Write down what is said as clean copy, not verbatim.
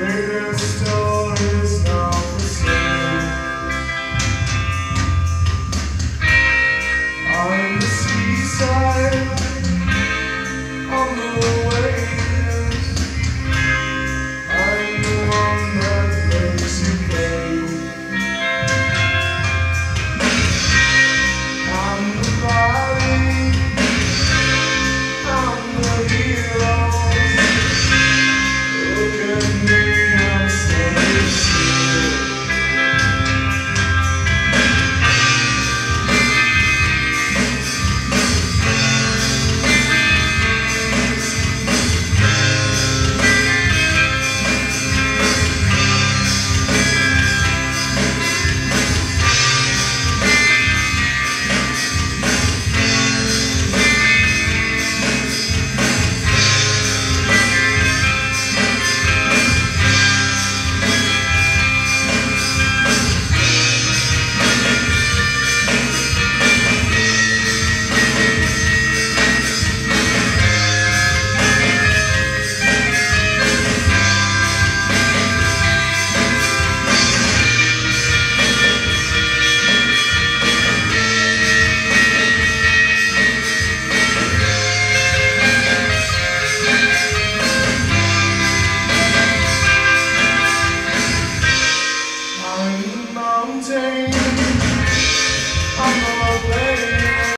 Greatest